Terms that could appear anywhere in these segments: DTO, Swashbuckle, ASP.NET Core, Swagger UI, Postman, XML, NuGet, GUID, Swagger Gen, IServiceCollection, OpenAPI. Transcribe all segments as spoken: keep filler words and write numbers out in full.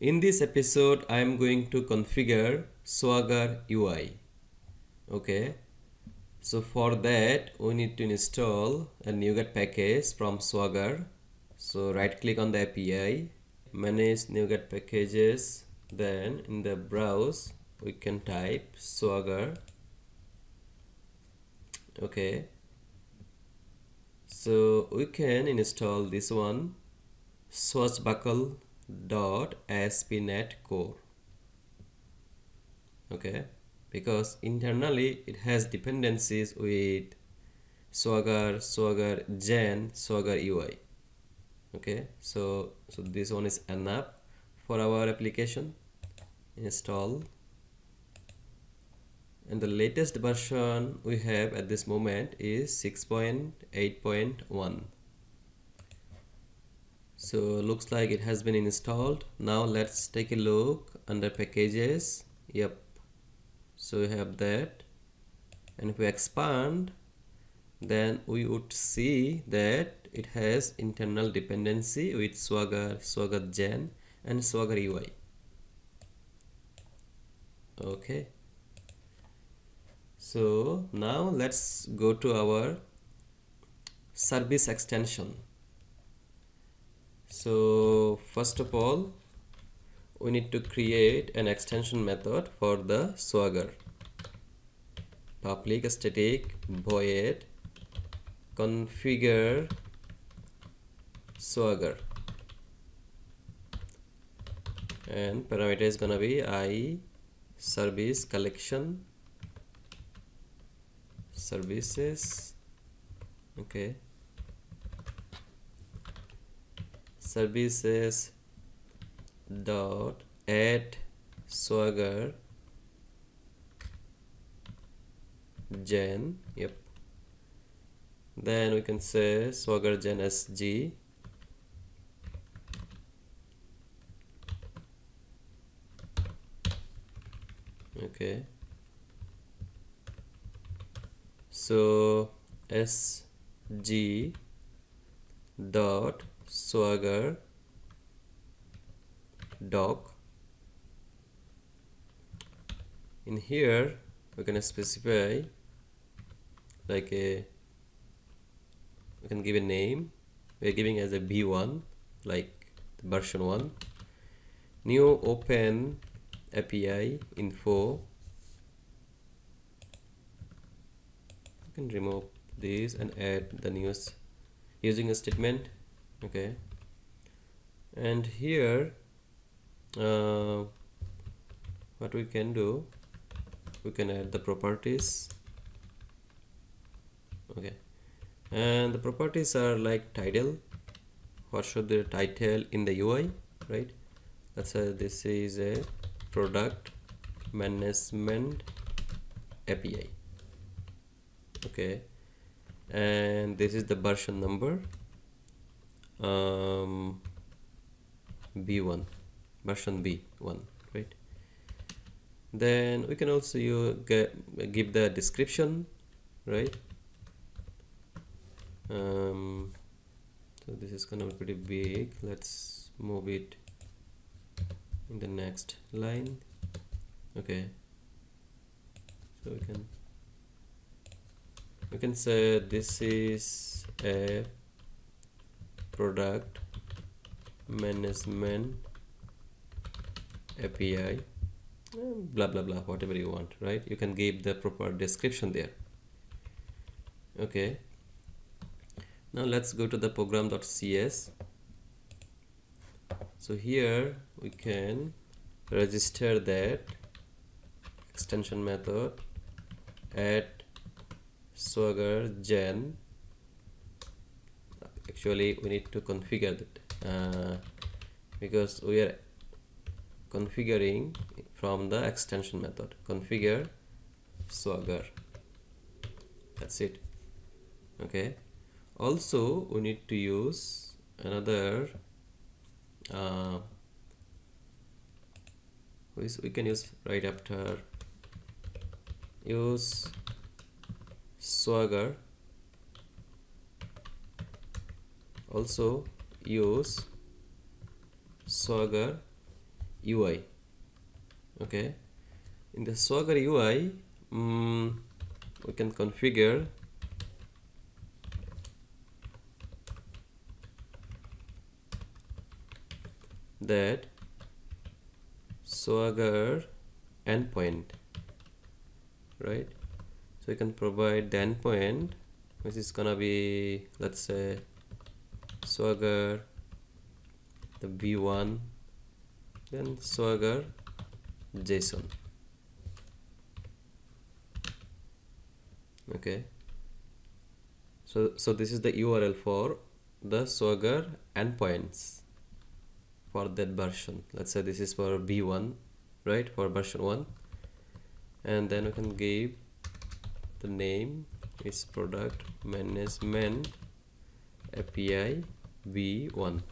In this episode, I am going to configure Swagger U I. Okay, so for that we need to install a NuGet package from Swagger. So right click on the A P I, manage NuGet packages, then in the browse we can type Swagger. Okay, so we can install this one, swashbuckle dot A S P dot net core. Okay, because internally it has dependencies with Swagger, Swagger Gen, Swagger U I. Okay, so so this one is enough for our application. Install. And the latest version we have at this moment is six point eight point one. So looks like it has been installed. Now let's take a look under packages. Yep, so we have that, and if we expand, then we would see that it has internal dependency with Swagger, Swagger Gen and Swagger U I. Okay, so now let's go to our service extension. So first of all, we need to create an extension method for the Swagger. Public static void configure Swagger, and parameter is gonna be I service collection services. Okay, services dot add Swagger Gen. Yep, then we can say Swagger Gen S G. Okay, so S G dot Swagger doc. In here we're gonna specify like a, we can give a name, we're giving as a V one, like version one, new open A P I info. You can remove this and add the news using a statement. Okay, and here uh, what we can do, we can add the properties. Okay, and the properties are like title. What should the title in the U I, right? Let's say this is a product management A P I. Okay, and this is the version number, um B one, version B one, right? Then we can also you give the description, right? Um so this is gonna be pretty big. Let's move it in the next line. Okay, so we can we can say this is a product management A P I, blah blah blah, whatever you want, right? You can give the proper description there. Okay, now let's go to the program dot C S. So here we can register that extension method at Swagger Gen. Actually we need to configure that uh, because we are configuring from the extension method, configure Swagger, that's it. Okay, also we need to use another uh, we can use right after, use Swagger, also use Swagger U I. Okay, in the Swagger U I, um, we can configure that Swagger endpoint, right? So you can provide the endpoint, which is gonna be, let's say, Swagger the v one, then Swagger JSON. Okay, so so this is the U R L for the Swagger endpoints for that version. Let's say this is for v one, right, for version one, and then we can give the name is product management A P I v one.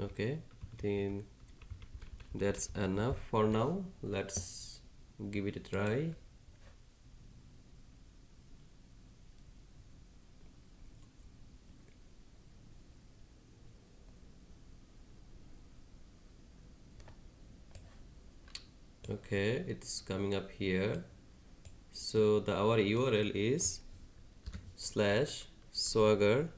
Okay, then that's enough for now. Let's give it a try. Okay, it's coming up here. So the our U R L is slash swagger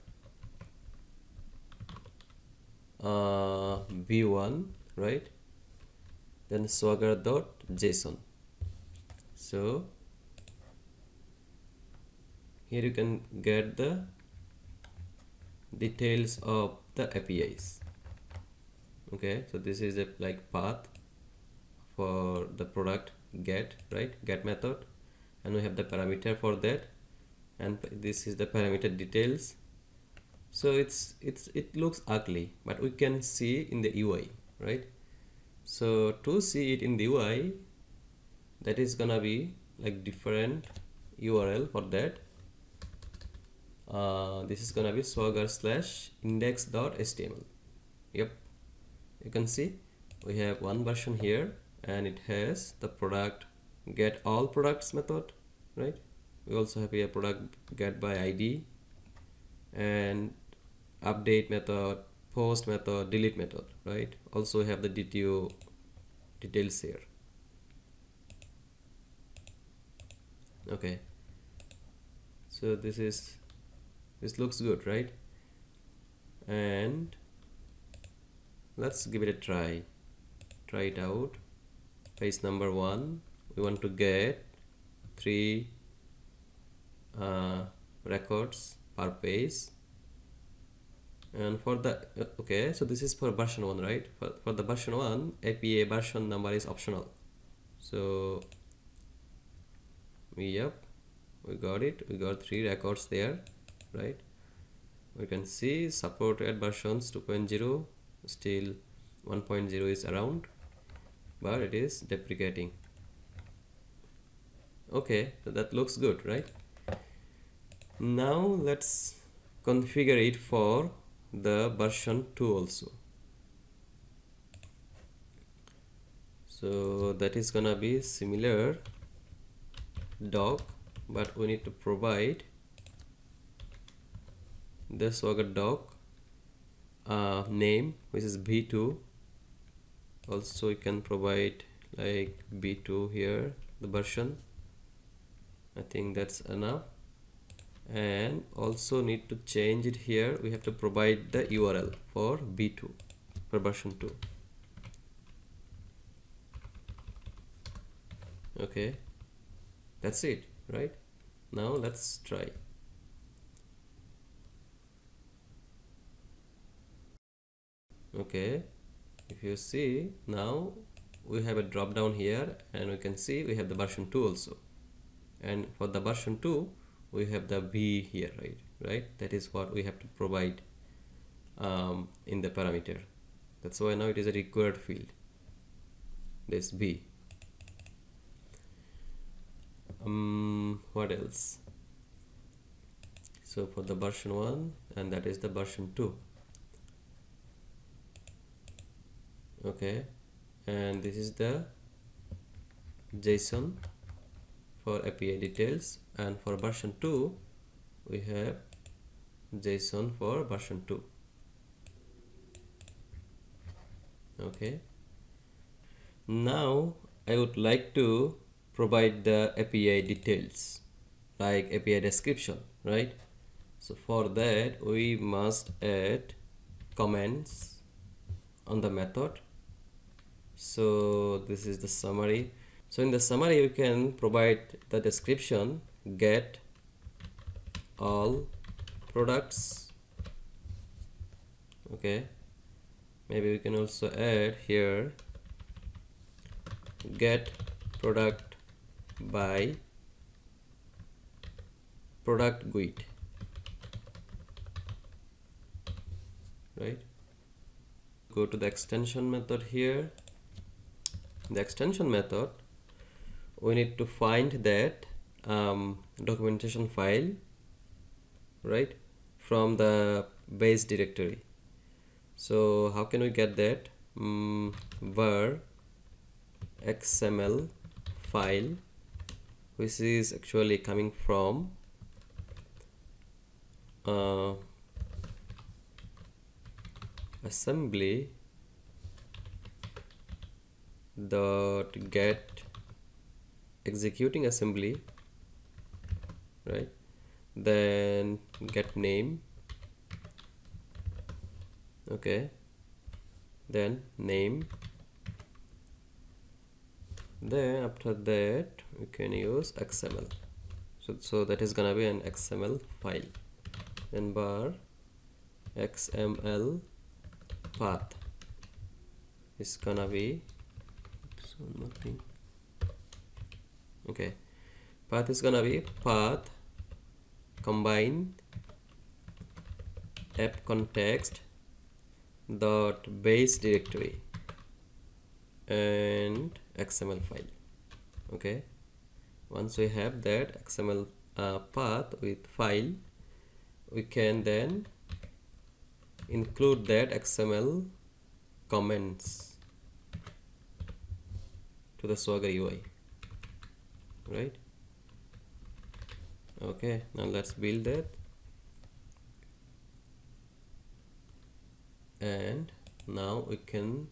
uh, v one, right? Then swagger dot json. So here you can get the details of the A P Is. Okay, so this is a like path for the product get, right, get method, and we have the parameter for that, and this is the parameter details. So it's it's it looks ugly, but we can see in the U I, right? So to see it in the U I, that is gonna be like different U R L for that. Uh, this is gonna be swagger slash index dot H T M L. Yep, you can see we have one version here, and it has the product get all products method, right? We also have here product get by I D, and update method, post method, delete method, right? Also have the D T O details here. Okay, so this is this looks good, right? And let's give it a try. Try it out. Phase number one, we want to get three uh, records per page, and for the okay, so this is for version one, right? For, for the version one, A P I version number is optional. So yep, we got it. We got three records there, right? We can see supported versions two point zero, still one point zero is around, but it is deprecating. Okay, so that looks good, right? Now let's configure it for the version two also. So that is gonna be similar doc, but we need to provide the Swagger doc uh, name, which is v two. Also you can provide like v two here, the version. I think that's enough, and also need to change it here. We have to provide the U R L for v two, for version two. Okay, that's it, right? Now let's try. Okay, if you see, now we have a drop down here, and we can see we have the version two also, and for the version two we have the v here, right? Right, that is what we have to provide um, in the parameter. That's why now it is a required field, this v. Um, what else? So for the version one, and that is the version two. Okay, and this is the JSON for A P I details, and for version two we have JSON for version two. Okay. Now I would like to provide the A P I details like A P I description, right? So for that we must add comments on the method. So this is the summary. So in the summary you can provide the description, get all products. Okay, maybe we can also add here get product by product G U I D, right? Go to the extension method here. The extension method, we need to find that um, documentation file, right, from the base directory. So how can we get that? Mm, var X M L file, which is actually coming from uh, assembly dot get executing assembly, right? Then get name, okay, then name. Then after that we can use X M L, so, so that is gonna be an X M L file. Then bar X M L path is gonna be so nothing okay path is gonna be path combine app context dot base directory and X M L file. Okay, once we have that X M L uh, path with file, we can then include that X M L comments to the Swagger U I, right? Okay, now let's build that, and now we can.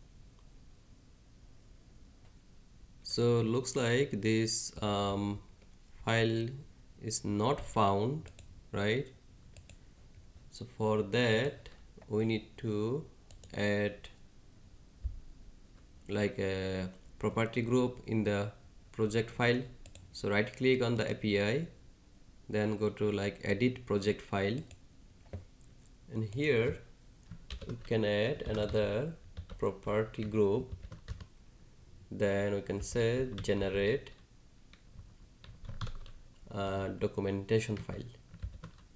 So looks like this um, file is not found, right? So for that we need to add like a property group in the project file. So right click on the A P I, then go to like edit project file, and here we can add another property group. Then we can say generate uh, documentation file,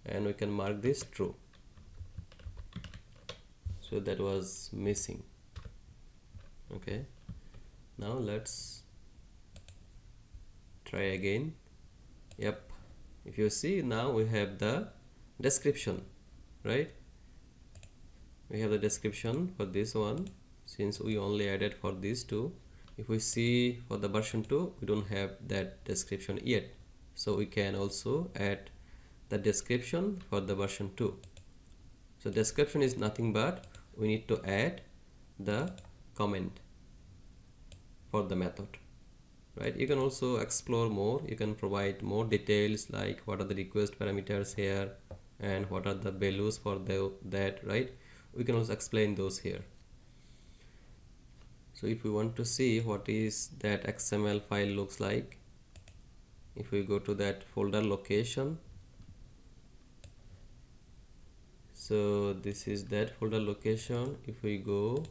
and we can mark this true. So that was missing. Okay, now let's try again. Yep, if you see, now we have the description, right? We have the description for this one, since we only added for these two. If we see for the version two, we don't have that description yet. So we can also add the description for the version two. So description is nothing but we need to add the comment for the method, right? You can also explore more. You can provide more details like what are the request parameters here and what are the values for the, that, right? We can also explain those here. So if we want to see what is that X M L file looks like, if we go to that folder location, so this is that folder location. If we go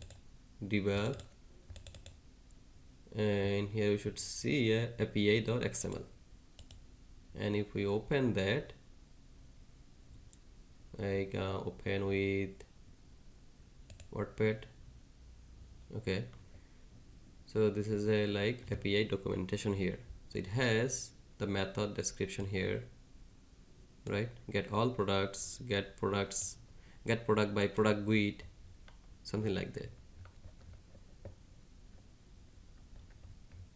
debug, and here we should see uh, A P I dot X M L, and if we open that, like uh, open with WordPad, okay. So this is a like A P I documentation here. So it has the method description here, right? Get all products, get products, get product by product G U I D, something like that.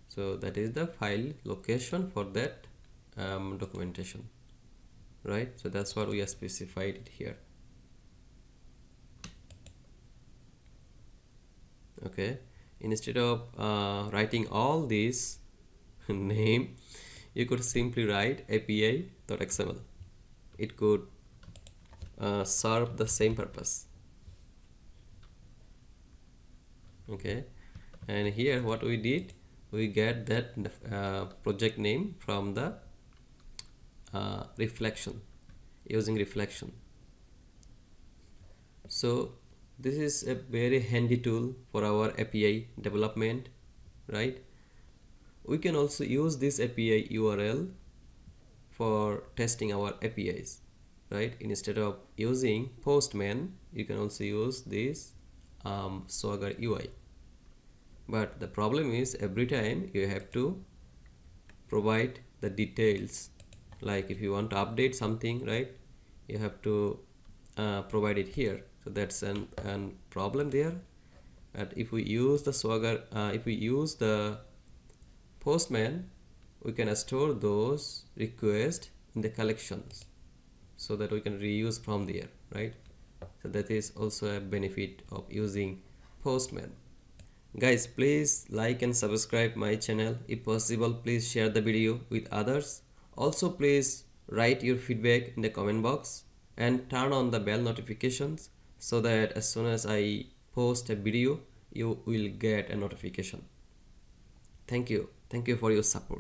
So that is the file location for that um, documentation, right? So that's what we have specified it here. okay, instead of uh, writing all this name, you could simply write A P I dot X M L. It could uh, serve the same purpose. Okay, and here what we did, we get that uh, project name from the uh, reflection, using reflection. So this is a very handy tool for our A P I development, right? We can also use this A P I U R L for testing our A P Is, right? Instead of using Postman, you can also use this um, Swagger U I. But the problem is, every time you have to provide the details. Like if you want to update something, right, you have to uh, provide it here. So that's an, an problem there. And if we use the Swagger, uh, if we use the Postman, we can store those requests in the collections so that we can reuse from there, right? So that is also a benefit of using Postman. Guys, please like and subscribe my channel. If possible, please share the video with others. Also, please write your feedback in the comment box and turn on the bell notifications so that as soon as I post a video, you will get a notification. Thank you. Thank you for your support.